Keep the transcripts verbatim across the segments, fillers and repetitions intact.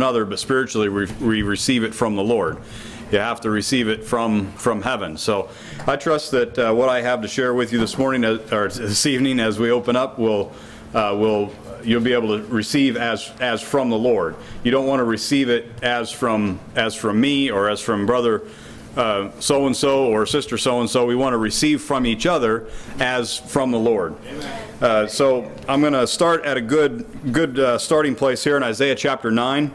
another, but spiritually we, we receive it from the Lord. You have to receive it from from heaven. So I trust that uh, what I have to share with you this morning uh, or this evening, as we open up, will uh, will you'll be able to receive as as from the Lord. You don't want to receive it as from as from me or as from brother uh, so and so or sister so and so. We want to receive from each other as from the Lord. Uh, so I'm going to start at a good good uh, starting place here in Isaiah chapter nine.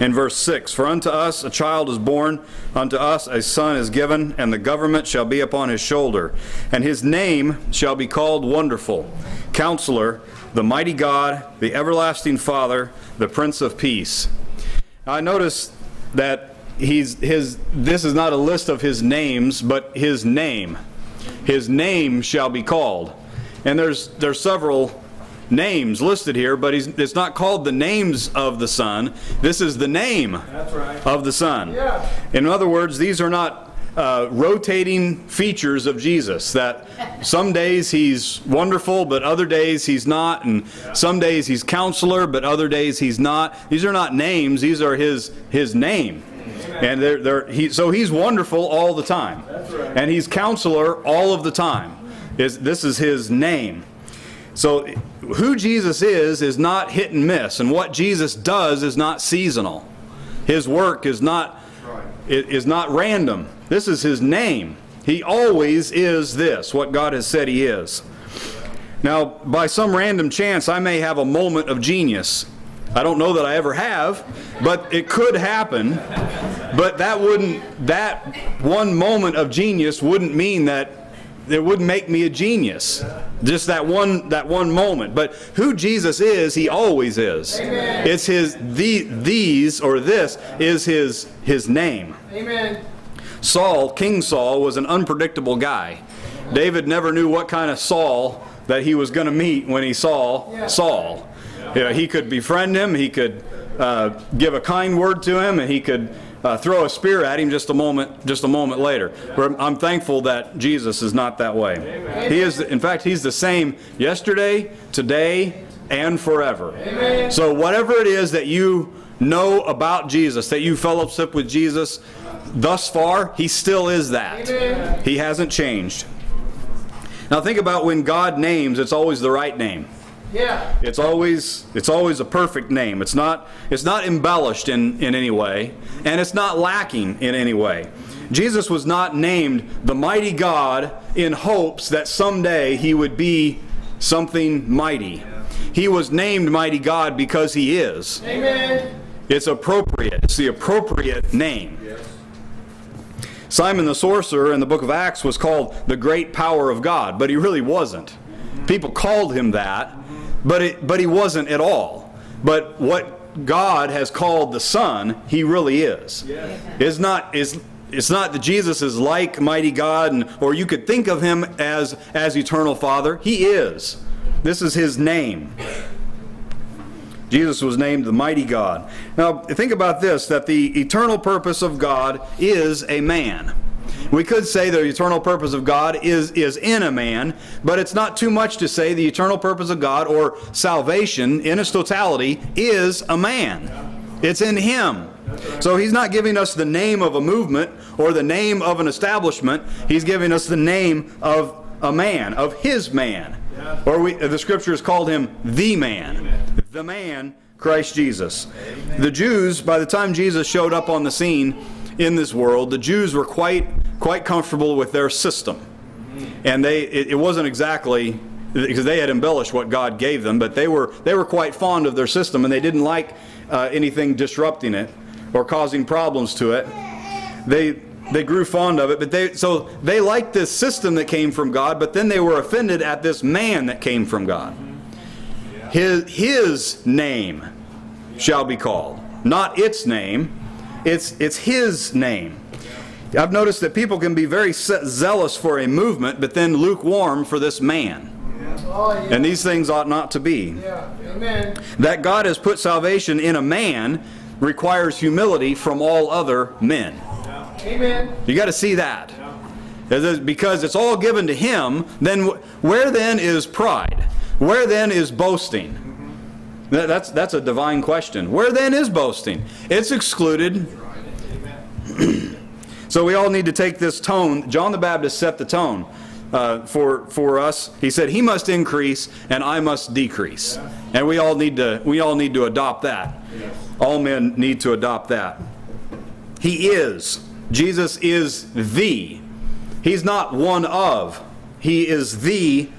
In verse six, for unto us a child is born, unto us a son is given, and the government shall be upon his shoulder. And his name shall be called Wonderful, Counselor, the Mighty God, the Everlasting Father, the Prince of Peace. I notice that he's, his, this is not a list of his names, but his name. His name shall be called. And there's, there's several names listed here, but he's, it's not called the names of the Son. This is the name That's right. of the Son. Yeah. In other words, these are not uh, rotating features of Jesus, that some days he's wonderful, but other days he's not, and yeah. some days he's counselor, but other days he's not. These are not names. These are his, his name. Amen. And they're, they're, he, so he's wonderful all the time. That's right. And he's counselor all of the time. It's, this is his name. So who Jesus is is not hit and miss, and what Jesus does is not seasonal. His work is not, is not random. This is his name. He always is this, what God has said he is. Now, by some random chance, I may have a moment of genius. I don't know that I ever have, but it could happen. But that wouldn't, that one moment of genius wouldn't mean that it wouldn't make me a genius, just that one that one moment. But who Jesus is, he always is. Amen. It's his the these or this is his his name. Amen. Saul, King Saul, was an unpredictable guy. David never knew what kind of Saul that he was going to meet when he saw yeah. Saul. Yeah. You know, he could befriend him, he could uh, give a kind word to him, and he could Uh, throw a spear at him just a moment, just a moment later. Yeah. I'm thankful that Jesus is not that way. Amen. He is, in fact, he's the same yesterday, today, and forever. Amen. So whatever it is that you know about Jesus, that you fellowship with Jesus thus far, he still is that. Amen. He hasn't changed. Now think about when God names, it's always the right name. Yeah. It's always it's always a perfect name. It's not it's not embellished in, in any way, and it's not lacking in any way. Jesus was not named the Mighty God in hopes that someday he would be something mighty. He was named Mighty God because he is. Amen. It's appropriate. It's the appropriate name. Yes. Simon the sorcerer in the book of Acts was called the great power of God, but he really wasn't. People called him that. But, it, but he wasn't at all. But what God has called the Son, he really is. Yes. It's, not, it's, it's not that Jesus is like Mighty God, and, or you could think of him as, as Eternal Father. He is. This is his name. Jesus was named the Mighty God. Now, think about this, that the eternal purpose of God is a man. We could say the eternal purpose of God is, is in a man, but it's not too much to say the eternal purpose of God or salvation in its totality is a man. It's in him. So he's not giving us the name of a movement or the name of an establishment. He's giving us the name of a man, of his man. Or we, the scriptures called him the man, the man, Christ Jesus. The Jews, by the time Jesus showed up on the scene in this world, the Jews were quite quite comfortable with their system, and they it, it wasn't exactly because they had embellished what God gave them, but they were they were quite fond of their system, and they didn't like uh, anything disrupting it or causing problems to it. They they grew fond of it, but they so they liked this system that came from God, but then they were offended at this man that came from God. His his name shall be called, not its name. It's, it's his name. I've noticed that people can be very zealous for a movement, but then lukewarm for this man. Yeah. Oh, yeah. And these things ought not to be. Yeah. Amen. That God has put salvation in a man requires humility from all other men. Yeah. Amen. You got to see that. Yeah. Because it's all given to him, then where then is pride? Where then is boasting? That's, that's a divine question. Where then is boasting? It's excluded. So we all need to take this tone. John the Baptist set the tone uh, for, for us. He said, he must increase and I must decrease. Yes. And we all need to, we all need to adopt that. Yes. All men need to adopt that. He is. Jesus is the. He's not one of. He is the.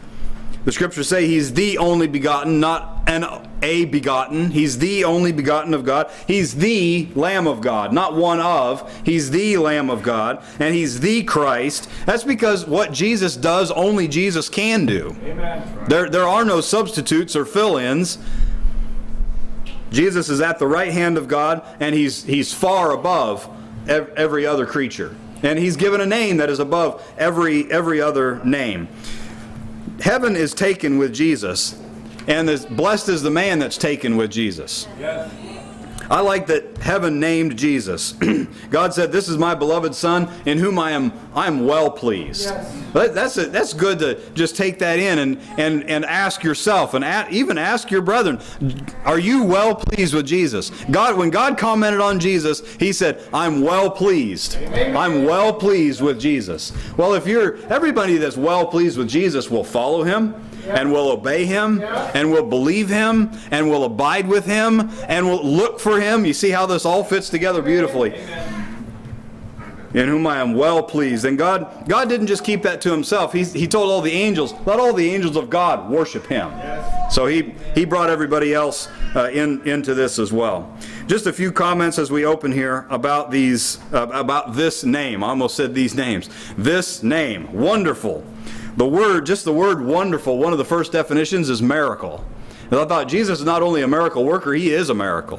The scriptures say he's the only begotten, not an a begotten. He's the only begotten of God. He's the Lamb of God, not one of. He's the Lamb of God, and he's the Christ. That's because what Jesus does, only Jesus can do. Amen. There, there are no substitutes or fill-ins. Jesus is at the right hand of God, and he's, he's far above every other creature. And he's given a name that is above every, every other name. Heaven is taken with Jesus, and this, blessed is the man that's taken with Jesus. Yes. I like that heaven named Jesus. God said, this is my beloved Son, in whom I am, I am well pleased. Yes. But that's, a, that's good to just take that in and, and, and ask yourself, and a, even ask your brethren, are you well pleased with Jesus? God, when God commented on Jesus, he said, I'm well pleased. Amen. I'm well pleased with Jesus. Well, if you're, everybody that's well pleased with Jesus will follow him. Yeah. And will obey him, yeah. And will believe him, and will abide with him, and will look for him. You see how this all fits together beautifully. Amen. In whom I am well pleased. And God, God didn't just keep that to himself. He, he told all the angels, let all the angels of God worship him. Yes. So he, he brought everybody else uh, in, into this as well. Just a few comments as we open here about, these, uh, about this name. I almost said these names. This name, wonderful. The word, just the word wonderful, one of the first definitions is miracle. And I thought, Jesus is not only a miracle worker, he is a miracle.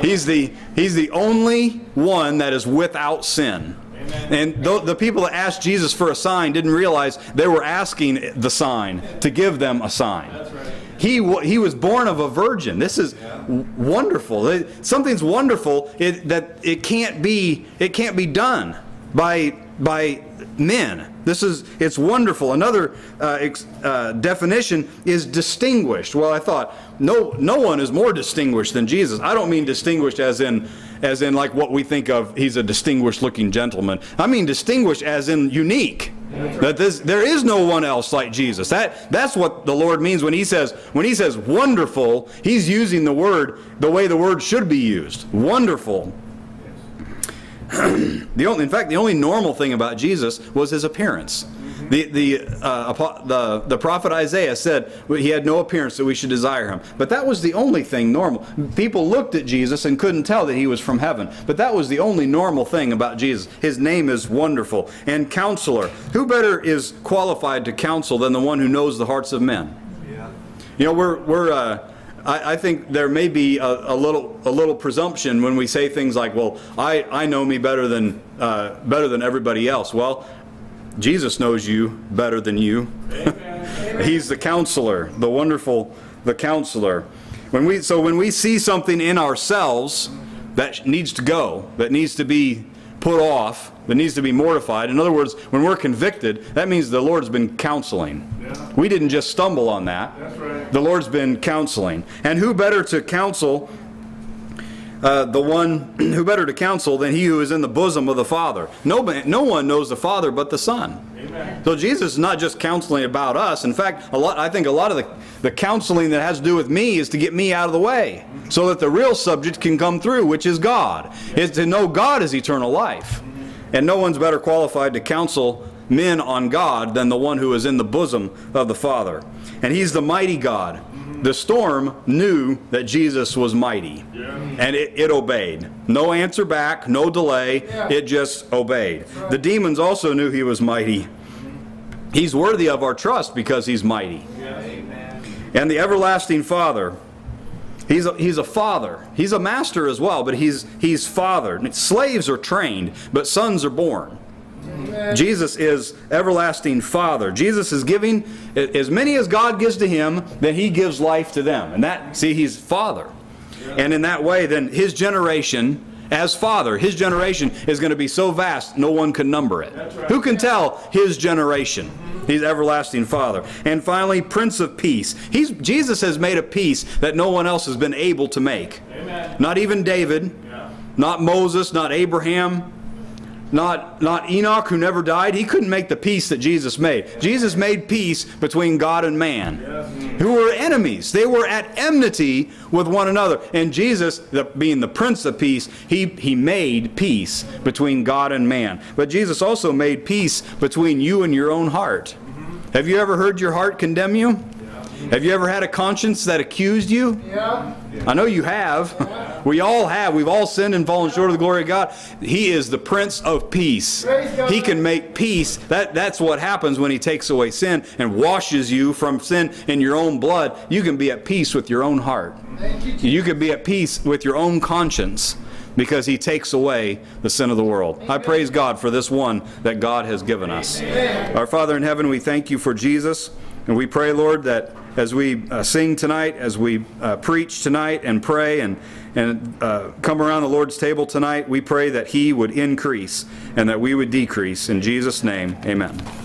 he's, the, he's the only one that is without sin. Amen. And the, the people that asked Jesus for a sign didn't realize they were asking the sign to give them a sign. That's right. He, he was born of a virgin. This is yeah. wonderful. It, something's wonderful it, that it can't be, it can't be done by, by men. This is, it's wonderful. Another uh, ex, uh, definition is distinguished. Well, I thought, no, no one is more distinguished than Jesus. I don't mean distinguished as in, as in like what we think of, he's a distinguished looking gentleman. I mean distinguished as in unique. That this, there is no one else like Jesus. That, that's what the Lord means when he says, when he says wonderful, he's using the word the way the word should be used. Wonderful. The only, in fact, the only normal thing about Jesus was his appearance. Mm-hmm. The, the, uh, the, the prophet Isaiah said he had no appearance that we should desire him. But that was the only thing normal. People looked at Jesus and couldn't tell that he was from heaven. But that was the only normal thing about Jesus. His name is wonderful. And counselor. Who better is qualified to counsel than the one who knows the hearts of men? Yeah. You know, we're... we're uh, I think there may be a, a little a little presumption when we say things like, "Well, I I know me better than uh, better than everybody else." Well, Jesus knows you better than you. He's the counselor, the wonderful, the counselor. When we so when we see something in ourselves that needs to go, that needs to be put off, that needs to be mortified. In other words, when we're convicted, that means the Lord's been counseling. Yeah. We didn't just stumble on that. That's right. The Lord's been counseling. And who better to counsel uh, the one who better to counsel than he who is in the bosom of the Father? No, no one knows the Father but the Son. Amen. So Jesus is not just counseling about us. In fact, a lot, I think a lot of the, the counseling that has to do with me is to get me out of the way so that the real subject can come through, which is God. It's to know God is eternal life. And no one's better qualified to counsel men on God than the one who is in the bosom of the Father. And he's the mighty God. The storm knew that Jesus was mighty. Yeah. And it, it obeyed. No answer back, no delay. Yeah. It just obeyed. Right. The demons also knew he was mighty. He's worthy of our trust because he's mighty. Yeah. Amen. And the everlasting Father. He's a, he's a father. He's a master as well, but he's, he's fathered. Slaves are trained, but sons are born. Amen. Jesus is everlasting Father. Jesus is giving as many as God gives to him, then he gives life to them. And that, see, he's Father. Yeah. And in that way, then his generation as Father. His generation is going to be so vast, no one can number it. Right. Who can tell his generation? He's everlasting Father. And finally, Prince of Peace. He's, Jesus has made a peace that no one else has been able to make. Amen. Not even David, yeah. Not Moses, not Abraham, not, not Enoch, who never died. He couldn't make the peace that Jesus made. Yeah. Jesus made peace between God and man, yeah. Who were enemies. They were at enmity with one another. And Jesus, the, being the Prince of Peace, he, he made peace between God and man. But Jesus also made peace between you and your own heart. Have you ever heard your heart condemn you? Yeah. Have you ever had a conscience that accused you? Yeah. I know you have. Yeah. We all have. We've all sinned and fallen short of the glory of God. He is the Prince of Peace. He can make peace. That, that's what happens when he takes away sin and washes you from sin in your own blood. You can be at peace with your own heart. You, you can be at peace with your own conscience because he takes away the sin of the world. Amen. I praise God for this one that God has given us. Amen. Our Father in heaven, we thank you for Jesus. And we pray, Lord, that as we uh, sing tonight, as we uh, preach tonight and pray and, and uh, come around the Lord's table tonight, we pray that he would increase and that we would decrease. In Jesus' name, amen.